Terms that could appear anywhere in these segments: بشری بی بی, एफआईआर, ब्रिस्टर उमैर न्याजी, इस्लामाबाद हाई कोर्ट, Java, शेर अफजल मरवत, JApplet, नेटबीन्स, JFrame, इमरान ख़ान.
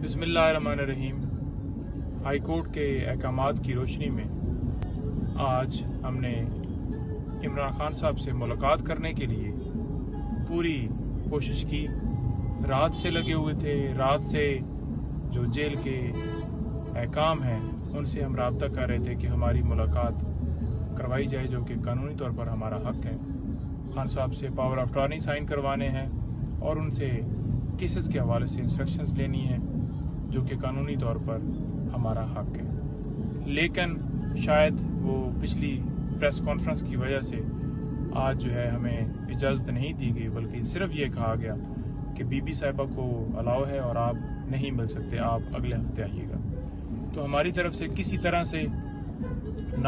बिस्मिल्लाहिर्रहमानिर्रहीम। High court के अहकामात की रोशनी में आज हमने इमरान ख़ान साहब से मुलाकात करने के लिए पूरी कोशिश की। रात से लगे हुए थे, रात से जो जेल के अहकाम हैं उनसे हम रब्ता कर रहे थे कि हमारी मुलाकात करवाई जाए, जो कि कानूनी तौर पर हमारा हक है। खान साहब से पावर ऑफ अटॉर्नी साइन करवाने हैं और उनसे केसेस के हवाले से इंस्ट्रक्शंस लेनी है, जो कि कानूनी तौर पर हमारा हक है। लेकिन शायद वो पिछली प्रेस कॉन्फ्रेंस की वजह से आज जो है हमें इजाज़त नहीं दी गई, बल्कि सिर्फ ये कहा गया कि बीबी साहिबा को अलाउ है और आप नहीं मिल सकते, आप अगले हफ्ते आइएगा। तो हमारी तरफ से किसी तरह से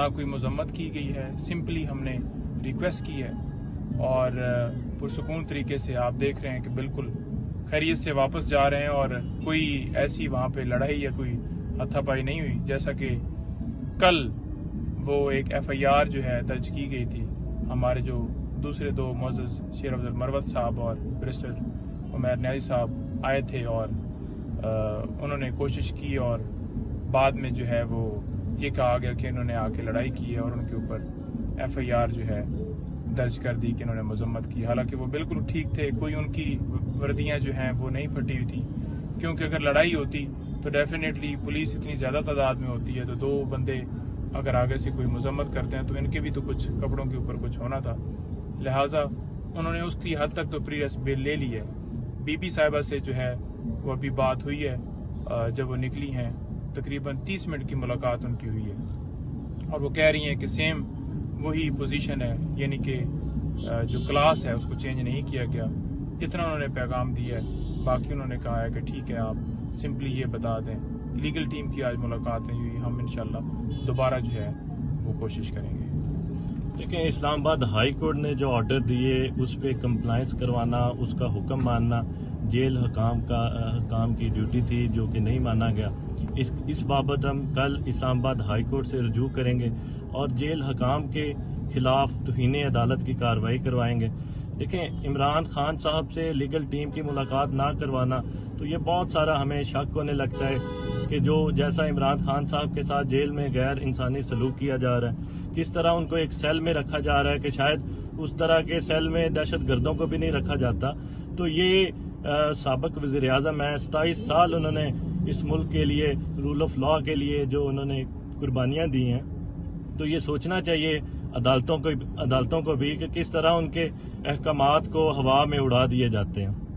ना कोई मजम्मत की गई है, सिंपली हमने रिक्वेस्ट की है और पुरसकून तरीके से आप देख रहे हैं कि बिल्कुल खैरियत से वापस जा रहे हैं और कोई ऐसी वहाँ पे लड़ाई या कोई हथापाई नहीं हुई। जैसा कि कल वो एक एफआईआर जो है दर्ज की गई थी, हमारे जो दूसरे दो मुअज़्ज़ज़ शेर अफजल मरवत साहब और ब्रिस्टर उमैर न्याजी साहब आए थे और उन्होंने कोशिश की और बाद में जो है वो ये कहा गया कि इन्होंने आके लड़ाई की है और उनके ऊपर एफआईआर जो है दर्ज कर दी कि इन्होंने मजम्मत की। हालांकि वो बिल्कुल ठीक थे, कोई उनकी वर्दियाँ जो हैं वो नहीं फटी हुई थी, क्योंकि अगर लड़ाई होती तो डेफिनेटली पुलिस इतनी ज़्यादा तादाद में होती है तो दो बंदे अगर आगे से कोई मजम्मत करते हैं तो इनके भी तो कुछ कपड़ों के ऊपर कुछ होना था। लिहाजा उन्होंने उसकी हद तक तो प्रीएस बेल ले ली है। बीबी साहिबा से जो है वो अभी बात हुई है, जब वो निकली हैं तकरीबन 30 मिनट की मुलाकात उनकी हुई है और वो कह रही हैं कि सेम वही पोजीशन है, यानी कि जो क्लास है उसको चेंज नहीं किया गया। इतना उन्होंने पैगाम दिया है। बाकी उन्होंने कहा है कि ठीक है, आप सिंपली ये बता दें। लीगल टीम की आज मुलाकात नहीं हुई, हम इंशाल्लाह दोबारा जो है वो कोशिश करेंगे। देखिए, इस्लामाबाद हाई कोर्ट ने जो ऑर्डर दिए उस पर कंप्लाइंस करवाना, उसका हुक्म मानना जेल हकाम की ड्यूटी थी, जो कि नहीं माना गया। इस बाबत हम कल इस्लामाबाद हाई कोर्ट से रजू करेंगे और जेल हकाम के खिलाफ तौहीन अदालत की कार्रवाई करवाएंगे। देखें, इमरान खान साहब से लीगल टीम की मुलाकात ना करवाना, तो ये बहुत सारा हमें शक होने लगता है कि जो जैसा इमरान खान साहब के साथ जेल में गैर इंसानी सलूक किया जा रहा है, किस तरह उनको एक सेल में रखा जा रहा है कि शायद उस तरह के सेल में दहशत गर्दों को भी नहीं रखा जाता। तो ये साबिक वज़ीर-ए-आज़म है, 27 साल उन्होंने इस मुल्क के लिए रूल ऑफ लॉ के लिए जो उन्होंने कुर्बानियाँ दी हैं, तो ये सोचना चाहिए अदालतों को भी कि किस तरह उनके अहकामात को हवा में उड़ा दिए जाते हैं।